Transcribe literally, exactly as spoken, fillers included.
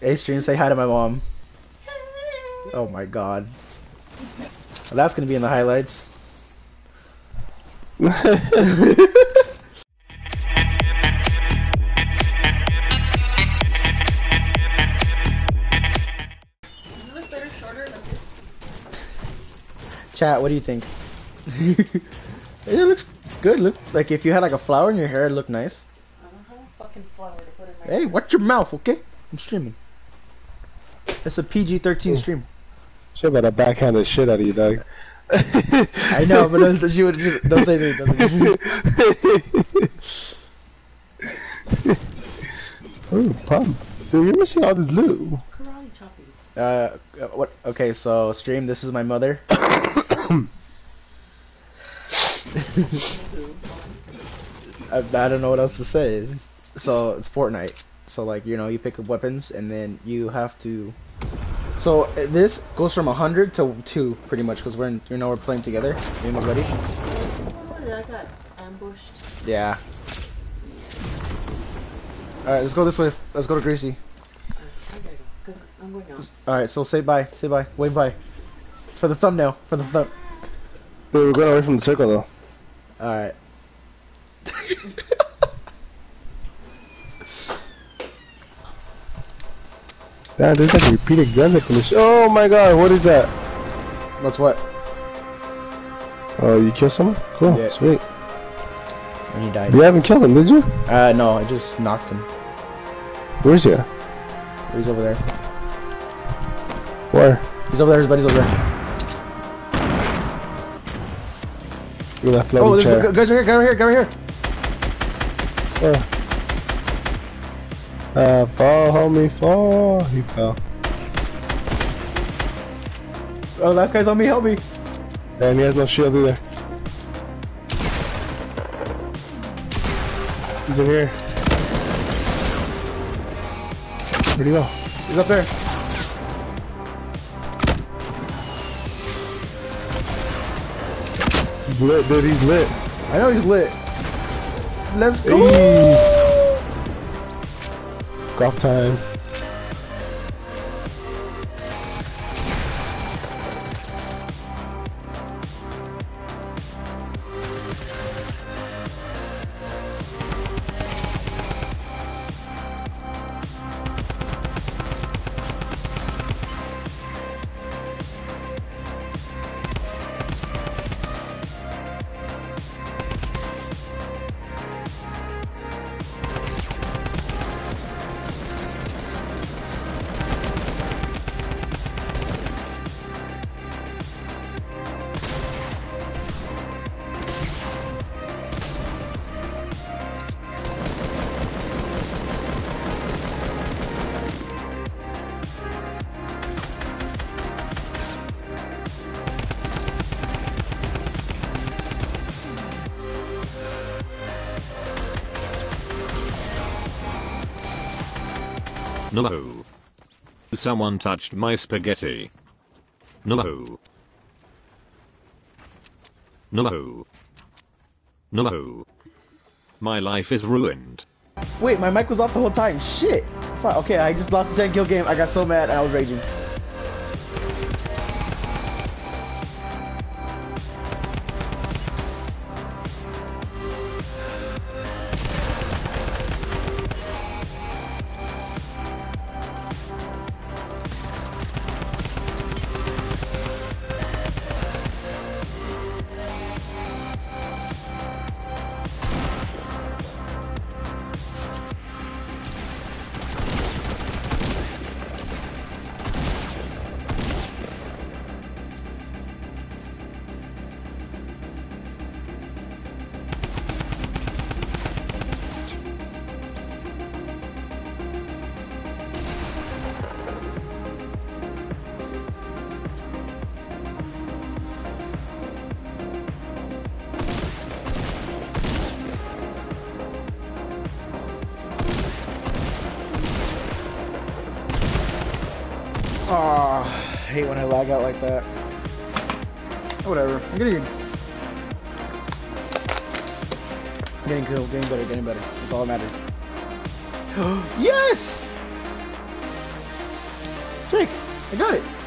Hey stream, say hi to my mom. Oh my god. Well, that's gonna be in the highlights. Chat, what do you think? It looks good. Look, like if you had like a flower in your hair, it'd look nice. I don't have a fucking flower to put in my hair. Hey, watch your mouth, okay? I'm streaming. It's a P G thirteen stream. She about to backhand the shit out of you, dog. I know, but don't, she would, don't say anything. Ooh, pump. Dude, you're missing all this loot. Karate chopping. Uh, what? Okay, so stream. This is my mother. I, I don't know what else to say. So it's Fortnite. So like, you know, you pick up weapons and then you have to. So this goes from a hundred to two, pretty much, because we're in, you know, we're playing together. Me and my buddy. I got ambushed. Yeah. All right, let's go this way. Let's go to Greasy. All right, so say bye. Say bye. Wave bye. For the thumbnail. For the thumb. We're going away from the circle though. Alright. That is like a repeated gun definition. Oh my god, what is that? What's what? Oh, uh, you killed someone? Cool, yeah. Sweet. And you died. You haven't killed him, did you? Uh, no, I just knocked him. Where's he? He's over there. Where? He's over there, his buddy's over there. Left oh, there's chair. Guys right here, guys right here, guys right here. Uh, uh, fall, homie, fall. He fell. Oh, last guy's on me, help me. And he has no shield either. He's in here. Where'd he go? He's up there. He's lit, dude. He's lit. I know he's lit. Let's go. Hey. Golf time. No. Someone touched my spaghetti. No. No. No. My life is ruined. Wait, my mic was off the whole time. Shit. Fine. Okay, I just lost a ten kill game. I got so mad and I was raging. Aw, oh, I hate when I lag out like that. Whatever. I'm getting... I'm getting cool. Getting better. Getting better. That's all that matters. Yes! Drake, I got it.